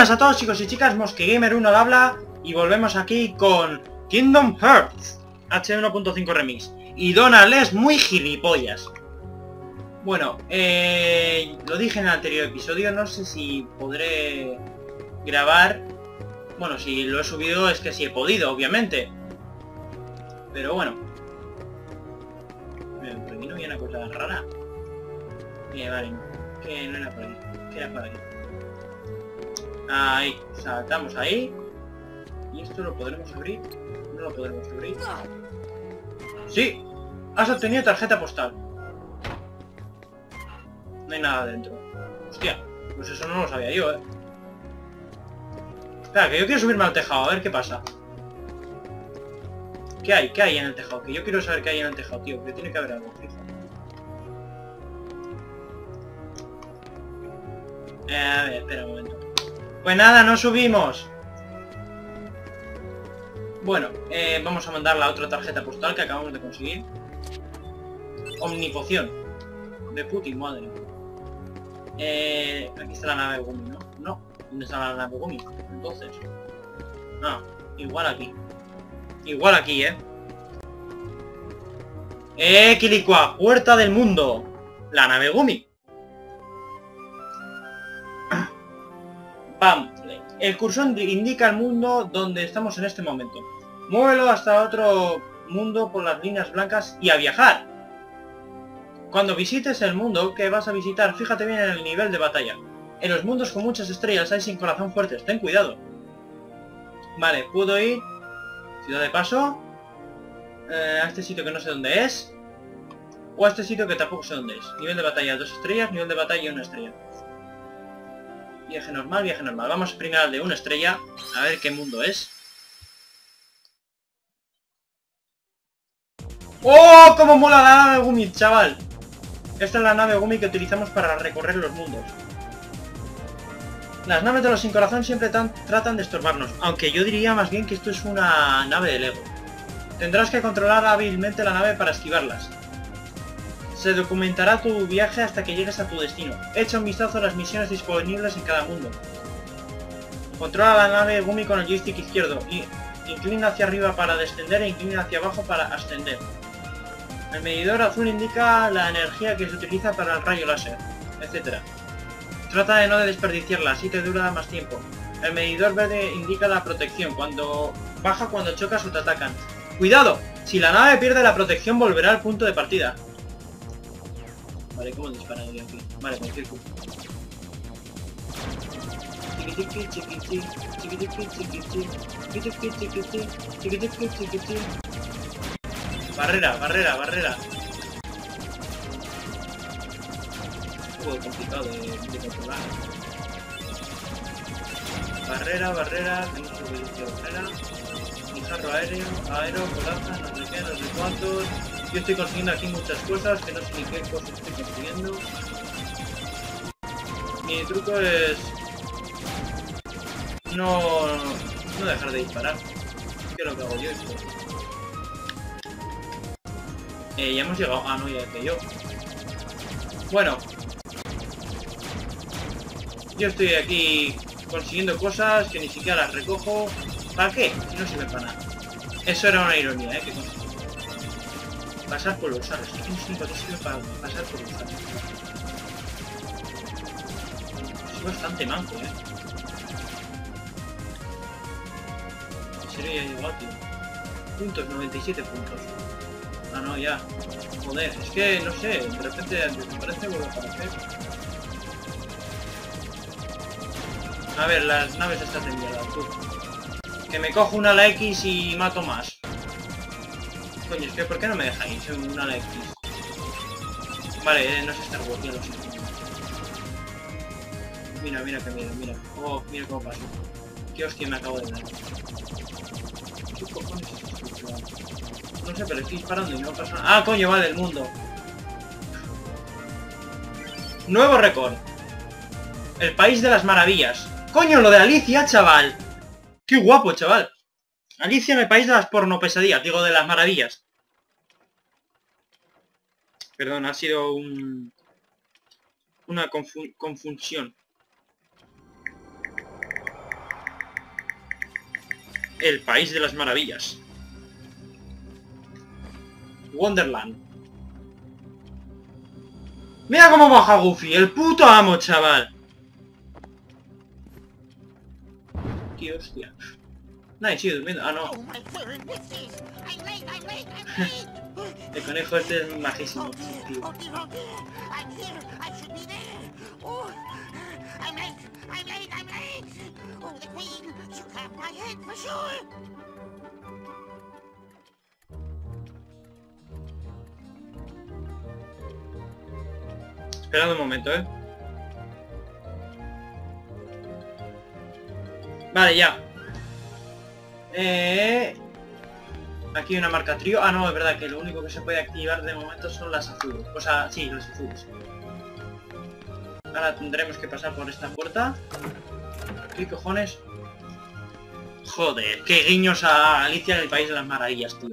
buenas a todos, chicos y chicas, MosqueGamer1 habla y volvemos aquí con Kingdom Hearts HD 1.5 ReMIX. Y Donald es muy gilipollas. Bueno, lo dije en el anterior episodio, no sé si podré grabar. Bueno, si lo he subido es que sí he podido, obviamente. Pero bueno. Por aquí no había una cosa rara. Vale, que no era por aquí, que era por aquí. Ahí, saltamos ahí. ¿Y esto lo podremos abrir? No lo podremos abrir. ¡Sí! Has obtenido tarjeta postal. No hay nada dentro. Hostia, pues eso no lo sabía yo, Espera, que yo quiero subirme al tejado, a ver qué pasa. ¿Qué hay? ¿Qué hay en el tejado? Que yo quiero saber qué hay en el tejado, tío. Que tiene que haber algo, fijo. A ver, espera un momento. Pues nada, no subimos. Bueno, vamos a mandar la otra tarjeta postal que acabamos de conseguir. Omnipoción. De putin, madre. Aquí está la nave de Gumi, ¿no? No, ¿dónde está la nave de Gumi? Entonces. Ah, igual aquí. Igual aquí, Kilikoa, puerta del mundo. La nave de Gumi. Pam. El cursor indica el mundo donde estamos en este momento. Muévelo hasta otro mundo por las líneas blancas y a viajar. Cuando visites el mundo que vas a visitar, fíjate bien en el nivel de batalla. En los mundos con muchas estrellas hay sin corazón fuertes, ten cuidado. Vale, puedo ir. Ciudad de paso. A este sitio que no sé dónde es. O a este sitio que tampoco sé dónde es. Nivel de batalla 2 estrellas, nivel de batalla 1 estrella. Viaje normal, viaje normal. Vamos primero al de 1 estrella. A ver qué mundo es. ¡Oh! ¡Cómo mola la nave Gumi, chaval! Esta es la nave Gumi que utilizamos para recorrer los mundos. Las naves de los sin corazón siempre tratan de estorbarnos. Aunque yo diría más bien que esto es una nave de Lego. Tendrás que controlar hábilmente la nave para esquivarlas. Se documentará tu viaje hasta que llegues a tu destino. Echa un vistazo a las misiones disponibles en cada mundo. Controla la nave Gumi con el joystick izquierdo. Inclina hacia arriba para descender e inclina hacia abajo para ascender. El medidor azul indica la energía que se utiliza para el rayo láser, etc. Trata de no desperdiciarla, así te dura más tiempo. El medidor verde indica la protección, cuando baja cuando chocas o te atacan. ¡Cuidado! Si la nave pierde la protección volverá al punto de partida. Vale, ¿cómo disparan aquí? Vale, con círculo. Barrera, barrera, barrera. Un poco complicado de controlar. Barrera, barrera, tenemos que utilizar barrera. Guijarro aéreo, colaza, no sé qué, no sé cuántos. Yo estoy consiguiendo aquí muchas cosas, que no sé ni qué cosas estoy consiguiendo. Mi truco es... No dejar de disparar. ¿Qué es lo que hago yo esto? Ya hemos llegado... Ah, no, ya que yo. Bueno. Yo estoy aquí consiguiendo cosas que ni siquiera las recojo. ¿Para qué? Si no sirve para nada. Eso era una ironía, que conseguí. Pasar por los aros. Aquí un sitio que sirve para pasar por los aros. Soy bastante manco, En serio ya he llegado, tío. Puntos, 97 puntos. Ah, no, ya. Joder, es que, no sé, de repente desaparece, vuelve a aparecer. A ver, las naves están en mierda, tú. Que me cojo una a la X y mato más. Coño, es que ¿por qué no me dejáis una X? Vale, no sé estar guapiando. Mira, mira que miedo, mira. Oh, mira cómo pasó. Qué hostia me acabo de dar. ¿Qué cojones es? No sé, pero estoy disparando y no pasa nada. ¡Ah, coño, vale, el mundo! Nuevo récord. El país de las maravillas. ¡Coño, lo de Alicia, chaval! ¡Qué guapo, chaval! Alicia en el país de las porno pesadillas, digo, de las maravillas. Perdón, ha sido una confusión. el país de las maravillas. Wonderland. ¡Mira cómo baja Goofy! ¡El puto amo, chaval! ¡Qué hostia! Nadie sigue durmiendo. Ah, no. El conejo este es majísimo, tío. Esperad un momento, ¿eh? Vale, ya. Aquí hay una marca trío. Ah, no, es verdad que lo único que se puede activar de momento son las azules. O sea, sí, las azules. Ahora tendremos que pasar por esta puerta. ¿Qué cojones? Joder, qué guiños a Alicia en el País de las Maravillas, tío.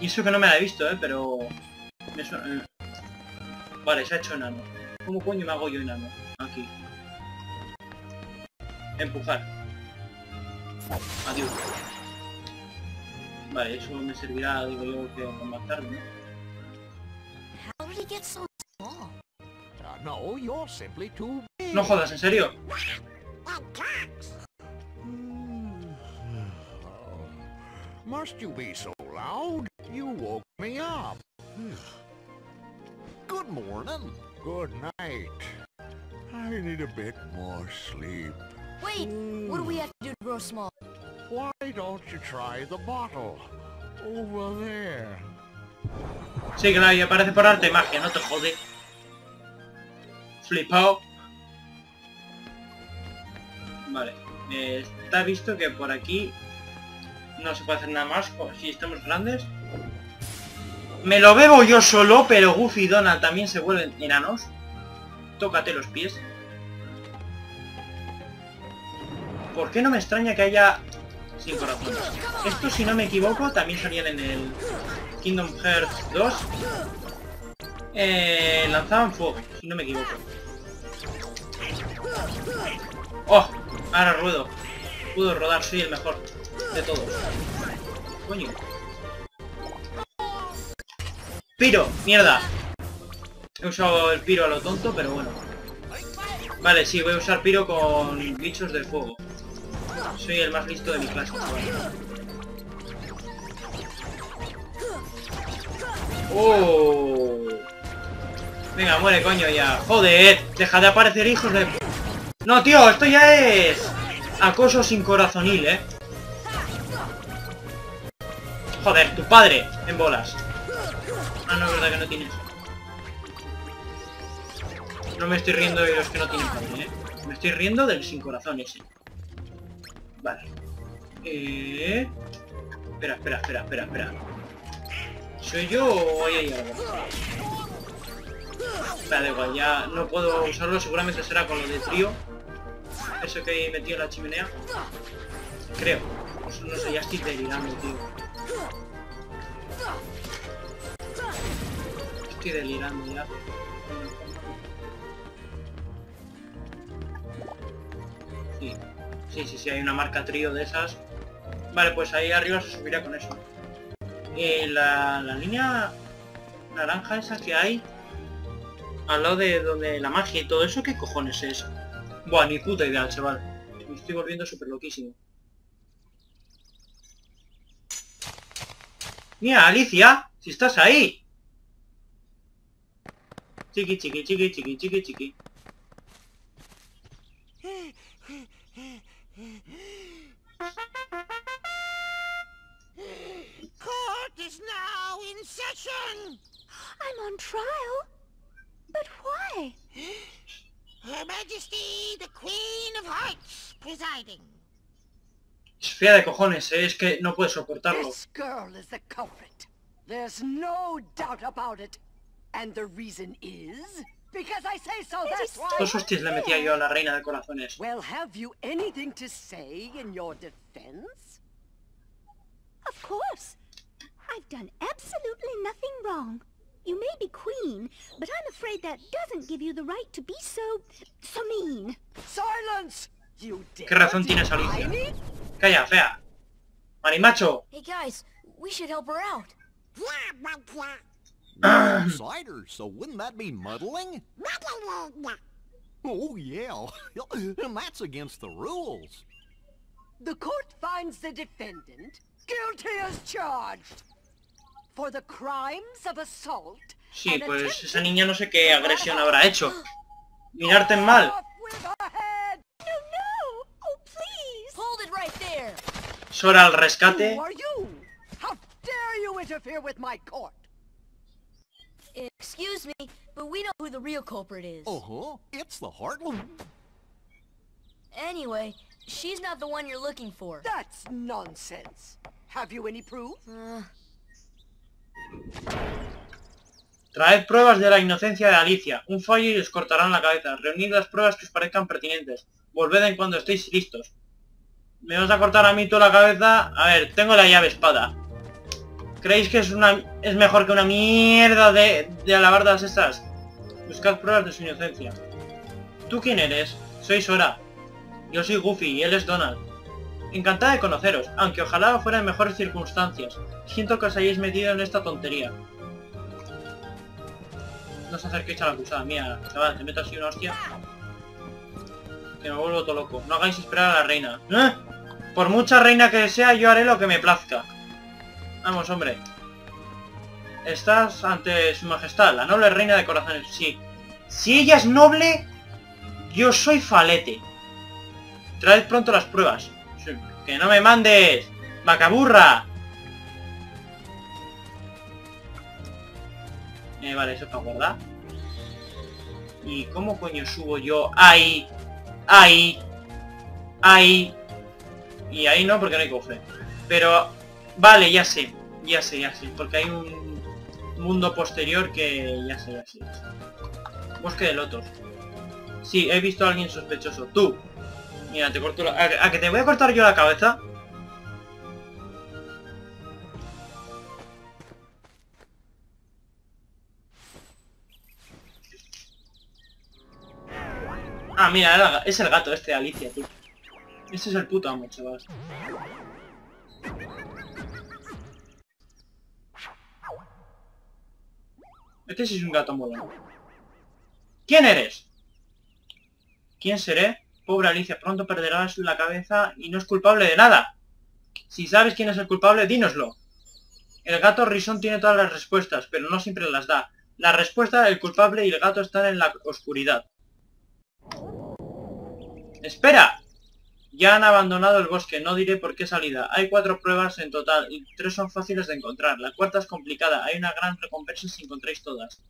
Y eso que no me la he visto, pero... me suena... Vale, se ha hecho enano. ¿Cómo coño me hago yo enano? Aquí. Empujar. Adiós. Vale, eso me servirá, digo yo, que para matarme, ¿no? No jodas, ¿en serio? Must you be so loud? You woke me up. Good morning. Good night. I need a bit more sleep. Wait, what do we have to do to grow small? Why don't you try the bottle? Over there. Sí, claro, y aparece por arte magia, no te jode. Flipao. Vale, está visto que por aquí no se puede hacer nada más si estamos grandes. Me lo bebo yo solo, pero Goofy y Donald también se vuelven enanos. Tócate los pies. ¿Por qué no me extraña que haya sin corazones? Esto, si no me equivoco, también salían en el Kingdom Hearts 2. Lanzaban fuego, si no me equivoco. ¡Oh! Ahora ruedo. Puedo rodar, soy el mejor de todos. Coño. ¡Piro! ¡Mierda! He usado el piro a lo tonto, pero bueno. Vale, sí, voy a usar piro con bichos de fuego. Soy el más listo de mi clase. ¡Oh! Venga, muere, coño, ya. Joder, deja de aparecer, hijos de... No, tío, esto ya es... acoso sin corazonil, ¿eh? Joder, tu padre, en bolas. Ah, no, es verdad que no tienes. No me estoy riendo de los que no tienen padre, ¿eh? Me estoy riendo del sin corazón ese. Vale. Espera. ¿Soy yo o hay algo? Vale, igual, ya no puedo usarlo, seguramente será con lo de trío. Eso que he metido en la chimenea. Creo. Pues no sé, ya estoy delirando, tío. Estoy delirando ya. Sí. Sí, hay una marca trío de esas. Vale, pues ahí arriba se subirá con eso. La línea naranja esa que hay al lado de donde la magia y todo eso, ¿qué cojones es? Buah, ni puta idea, chaval. Me estoy volviendo súper loquísimo. Mira, Alicia, si estás ahí. Chiqui. Court is now in session. I'm on trial. But why? Her Majesty, the Queen of Hearts, presiding. Es fea de cojones, ¿eh? Es que no puedes soportarlo. This girl is the culprit. There's no doubt about it. And the reason is because I say so. That's why. Dos hostias le metía yo a la Reina de Corazones. Well, have you anything to say in your defense? Of course. I've done absolutely nothing wrong. You may be queen, but I'm afraid that doesn't give you the right to be so mean. Silence! You did. ¿Qué razón tienes, Alicia? Calla, fea. Marimacho. Hey guys, we should help her out. Cider, so wouldn't that be muddling? Oh yeah, and that's against the rules. The court finds the defendant guilty as charged for the crimes of assault. Sí, pues esa niña no sé qué agresión habrá hecho. Mirarte en mal. Sora al rescate. Excuse me, but we know who the real culprit is. Uh-huh, it's the Heartland. Anyway, she's not the one you're looking for. That's nonsense. Have you any proof? Traed pruebas de la inocencia de Alicia. Un fallo y os cortarán la cabeza. Reunid las pruebas que os parezcan pertinentes. Volved en cuando estéis listos. Me vas a cortar a mí toda la cabeza. A ver, tengo la llave espada. ¿Creéis que es mejor que una mierda de alabardas estas? Buscad pruebas de su inocencia. ¿Tú quién eres? Soy Sora. Yo soy Goofy y él es Donald. Encantada de conoceros, aunque ojalá fuera en mejores circunstancias. Siento que os hayáis metido en esta tontería. No os acerquéis a la acusada. Mira, chaval, te meto así una hostia que me vuelvo todo loco. No hagáis esperar a la reina. ¿Eh? Por mucha reina que sea, yo haré lo que me plazca. Vamos, hombre. Estás ante su majestad, la noble reina de corazones. Sí. Si ella es noble, yo soy falete. Traed pronto las pruebas. Sí. ¡Que no me mandes! ¡Macaburra! Vale, eso para guardar. ¿Y cómo coño subo yo? ¡Ahí! ¡Ahí! ¡Ahí! Y ahí no, porque no hay cofre. Pero... Vale, ya sé. Porque hay un mundo posterior que... Ya sé. Bosque de lotos. Sí, he visto a alguien sospechoso. Tú. Mira, te corto la... ¿A que te voy a cortar yo la cabeza? Ah, mira, es el gato este de Alicia, tío. Ese es el puto amo, chaval. Este sí es un gato molón. ¿Quién eres? ¿Quién seré? Pobre Alicia, pronto perderás la cabeza y no es culpable de nada. Si sabes quién es el culpable, dínoslo. El gato Rison tiene todas las respuestas, pero no siempre las da. La respuesta, el culpable y el gato están en la oscuridad. ¡Espera! Ya han abandonado el bosque, no diré por qué salida. Hay 4 pruebas en total y 3 son fáciles de encontrar. La cuarta es complicada, hay una gran recompensa si encontráis todas.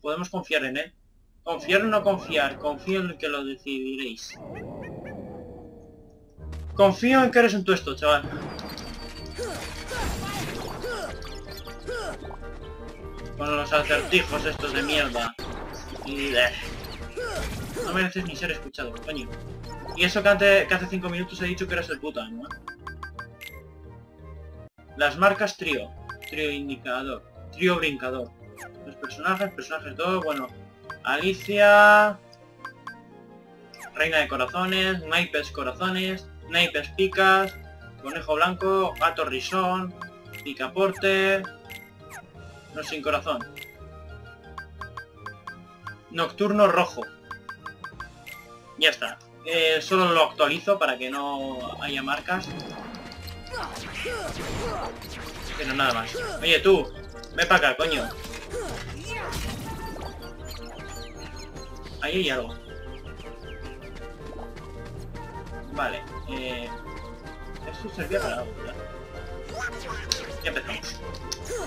Podemos confiar en él. Confiar o no confiar, confío en que lo decidiréis. Confío en que eres un tuesto, chaval. Con los acertijos estos de mierda. No mereces ni ser escuchado, coño. Y eso que hace 5 minutos he dicho que eras el puta, ¿no? Las marcas trío. Trío indicador. Trío brincador. Los personajes, todo, bueno. Alicia... Reina de corazones, naipes, picas, conejo blanco, gato risón, picaporte... No, sin corazón. Nocturno rojo. Ya está. Solo lo actualizo para que no haya marcas. Pero nada más. Oye, tú. Ve para acá, coño. Ahí hay algo. Vale. Esto servía para la otra. Ya empezamos.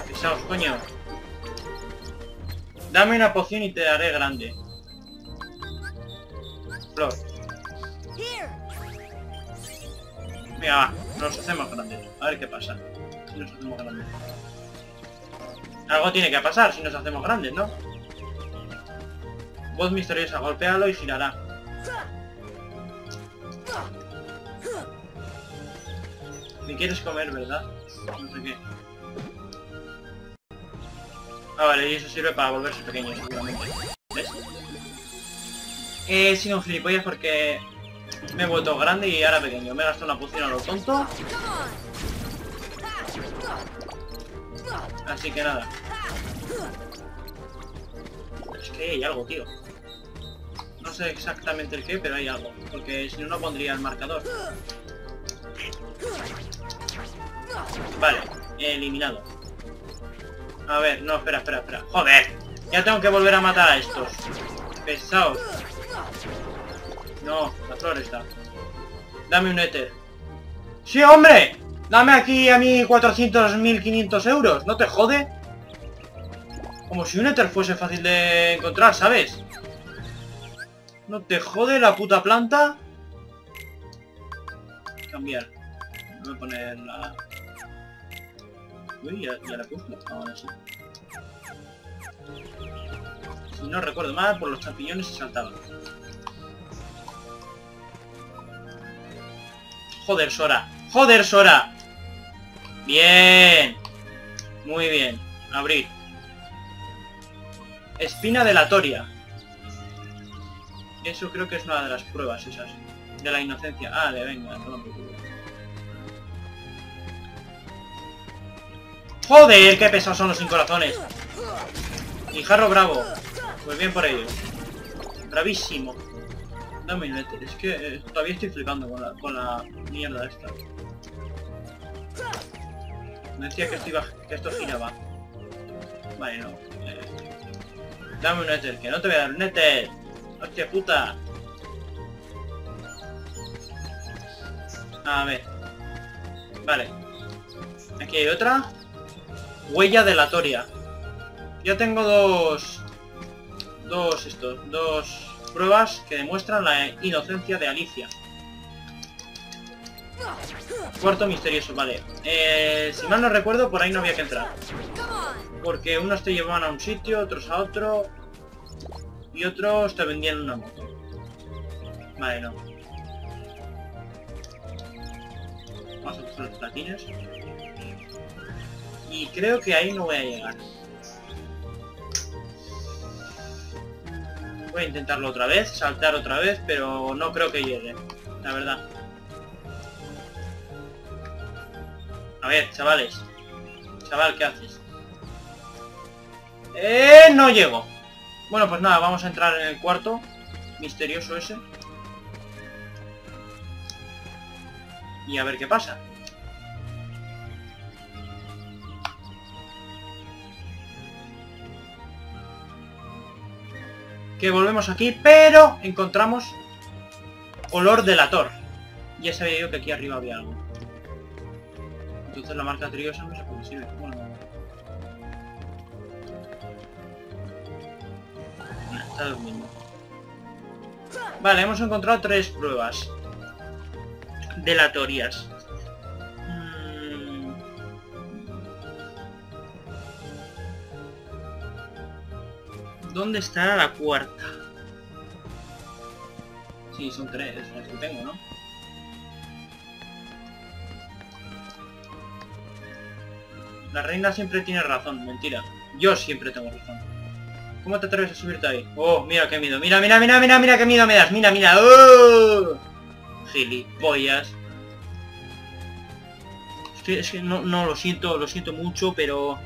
Fijaos, coño. Dame una poción y te daré grande. Flor. Venga, va, nos hacemos grandes. A ver qué pasa. Si nos hacemos grandes. Algo tiene que pasar si nos hacemos grandes, ¿no? Voz misteriosa, golpéalo y girará. Me quieres comer, ¿verdad? No sé qué. Ah, vale, y eso sirve para volverse pequeño, seguramente. ¿Ves? He sido un gilipollas porque Me he vuelto grande y ahora pequeño. Me he gastado una poción a lo tonto. Así que nada. Es que hay algo, tío. No sé exactamente el qué, pero hay algo. Porque si no, no pondría el marcador. Vale, eliminado. A ver, no, espera, espera, espera. ¡Joder! Ya tengo que volver a matar a estos. Pesaos. No, la flor está. Dame un éter. ¡Sí, hombre! Dame aquí a mí 400.500 euros. ¿No te jode? Como si un éter fuese fácil de encontrar, ¿sabes? ¿No te jode la puta planta? Cambiar. Voy a poner la... Uy, ya la puse. Ahora sí. Si no recuerdo mal, por los champiñones se saltaban. Joder, Sora. ¡Joder, Sora! Bien. Muy bien. Abrir. Espina de la toria. Eso creo que es una de las pruebas esas. De la inocencia. Ah, de venga. No me preocupo. ¡Joder! ¡Qué pesados son los sin corazones! Guijarro bravo. Pues bien por ello. Bravísimo. Dame un éter, es que todavía estoy flipando con la mierda esta. Me decía que esto giraba. Vale, no. Dame un éter, que no te voy a dar un éter. ¡Hostia puta! A ver. Vale. Aquí hay otra. Huella de la toria. Ya tengo dos pruebas que demuestran la inocencia de Alicia. Cuarto misterioso, vale. Si mal no recuerdo, por ahí no había que entrar. Porque unos te llevaban a un sitio, otros a otro. Y otros te vendían una moto. Vale, no. Vamos a buscar los platines. Y creo que ahí no voy a llegar. Voy a intentarlo otra vez, saltar otra vez, pero no creo que llegue, la verdad. A ver, chavales. Chaval, ¿qué haces? No llego. Bueno, pues nada, vamos a entrar en el cuarto misterioso ese. Y a ver qué pasa. Que volvemos aquí, pero encontramos olor de la torre. Ya sabía yo que aquí arriba había algo. Entonces la marca triosa no se consigue. Bueno, está durmiendo. Vale, hemos encontrado tres pruebas delatorias. ¿Dónde estará la cuarta? Sí, son tres, es las que tengo, ¿no? La reina siempre tiene razón, mentira. Yo siempre tengo razón. ¿Cómo te atreves a subirte ahí? Oh, mira qué miedo. Mira, mira, mira, mira, mira qué miedo me das. Mira, mira. ¡Oh! Gilipollas. Es que no, lo siento mucho, pero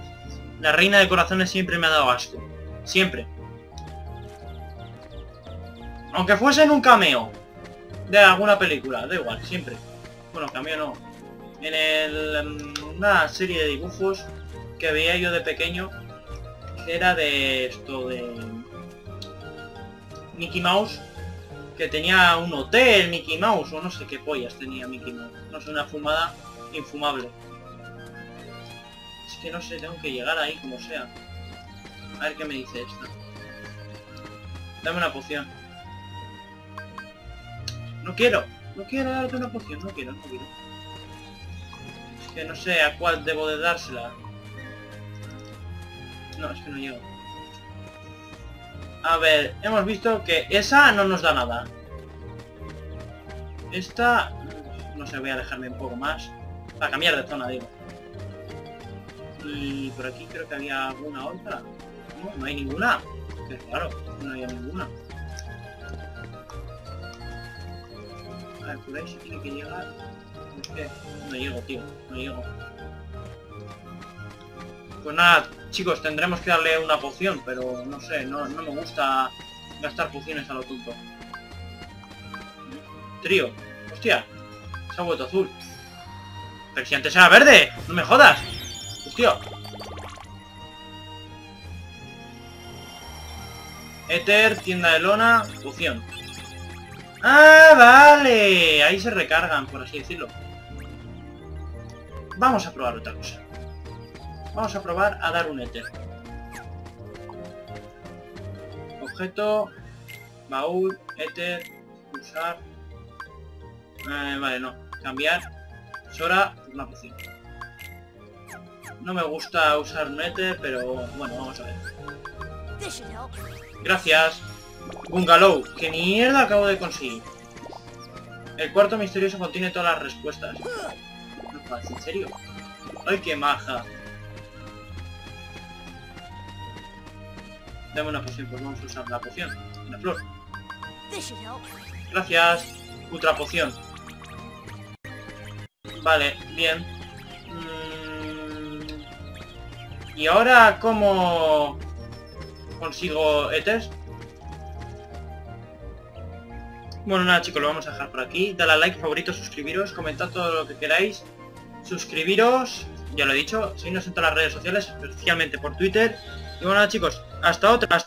la reina de corazones siempre me ha dado asco. Siempre. Aunque fuese en un cameo de alguna película, da igual, siempre. Bueno, cameo no. En una serie de dibujos que veía yo de pequeño, que era de esto, de Mickey Mouse, que tenía un hotel Mickey Mouse, o no sé qué pollas tenía Mickey Mouse. No sé, una fumada infumable. Es que no sé, tengo que llegar ahí como sea. A ver qué me dice esta. Dame una poción. No quiero darte una poción, no quiero. Es que no sé a cuál debo de dársela. No, es que no llego. A ver, hemos visto que esa no nos da nada. Esta... no sé, voy a alejarme un poco más. Para cambiar de zona, digo. Y por aquí creo que había alguna otra. No hay ninguna. Claro, no había ninguna. la altura y se tiene que llegar... No llego, tío, no llego. Pues nada, chicos, tendremos que darle una poción, pero no sé, no me gusta gastar pociones a lo tonto. Trío, hostia, se ha vuelto azul. Pero si antes era verde, no me jodas. Hostia. Éter, tienda de lona, poción. ¡Ah, vale! Ahí se recargan, por así decirlo. Vamos a probar otra cosa. Vamos a probar a dar un éter. Objeto, baúl, éter, usar... vale, no. Cambiar. Sora, una poción. No me gusta usar un éter, pero bueno, vamos a ver. Gracias. Bungalow. ¿Qué mierda acabo de conseguir? El cuarto misterioso contiene todas las respuestas. No, ¿en serio? ¡Ay, qué maja! Dame una poción, pues vamos a usar la poción. La flor. Gracias. Ultra poción. Vale, bien. ¿Y ahora cómo consigo éter? Bueno, nada, chicos, lo vamos a dejar por aquí. Dale a like, favorito, suscribiros, comentad todo lo que queráis. Suscribiros, ya lo he dicho. Seguidnos en todas las redes sociales, especialmente por Twitter. Y bueno, nada, chicos, hasta otra.